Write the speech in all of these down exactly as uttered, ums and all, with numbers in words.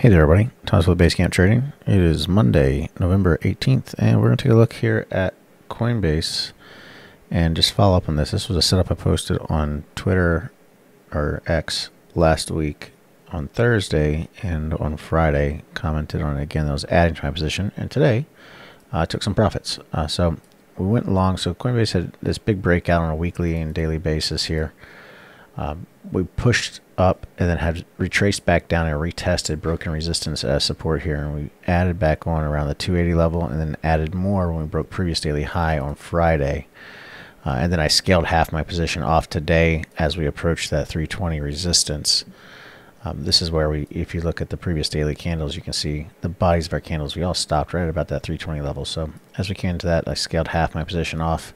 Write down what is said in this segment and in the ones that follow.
Hey there everybody, Thomas with Basecamp Trading. It is Monday, November eighteenth, and we're going to take a look here at Coinbase and just follow up on this. This was a setup I posted on Twitter or X last week on Thursday, and on Friday commented on it again. That was adding to my position, and today I uh, took some profits. Uh, so we went long. So Coinbase had this big breakout on a weekly and daily basis here. Um, we pushed up and then had retraced back down and retested broken resistance as support here, and we added back on around the two eighty level and then added more when we broke previous daily high on Friday, uh, and then I scaled half my position off today as we approached that three twenty resistance. Um, this is where we, if you look at the previous daily candles, you can see the bodies of our candles, we all stopped right at about that three twenty level. So as we came to that, I scaled half my position off.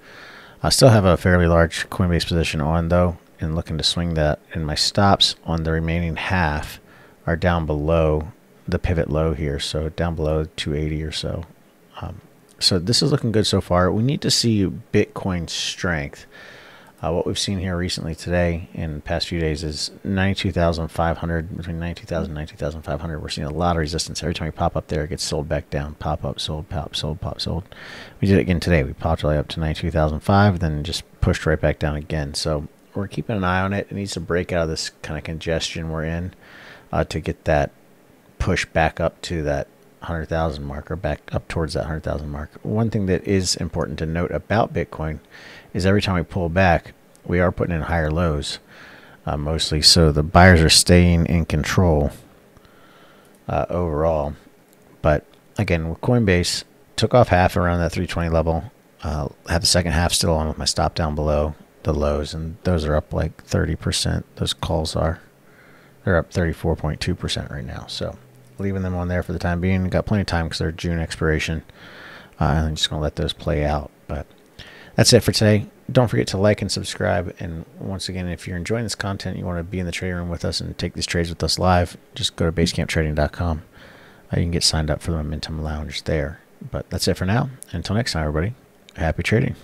I still have a fairly large Coinbase position on though, and looking to swing that, and my stops on the remaining half are down below the pivot low here, so down below two eighty or so. Um, so this is looking good so far. We need to see Bitcoin strength. Uh, what we've seen here recently today in the past few days is ninety-two thousand five hundred, between ninety-two thousand and ninety-two thousand five hundred. We're seeing a lot of resistance. Every time we pop up there, it gets sold back down, pop up, sold, pop, sold, pop, sold. We did it again today. We popped right up to ninety-two thousand five hundred, then just pushed right back down again. So we're keeping an eye on it. It needs to break out of this kind of congestion we're in uh, to get that push back up to that one hundred thousand mark, or back up towards that one hundred thousand mark. One thing that is important to note about Bitcoin is every time we pull back, we are putting in higher lows uh, mostly. So the buyers are staying in control uh, overall. But again, with Coinbase, took off half around that three twenty level. Uh, have the second half still on with my stop down below the lows, and those are up like thirty percent. Those calls are, they're up thirty-four point two percent right now. So leaving them on there for the time being. Got plenty of time because they're June expiration. Uh, I'm just going to let those play out. But that's it for today. Don't forget to like and subscribe. And once again, if you're enjoying this content, you want to be in the trading room with us and take these trades with us live, just go to basecamp trading dot com. Uh, you can get signed up for the Momentum Lounge there. But that's it for now. Until next time, everybody, happy trading.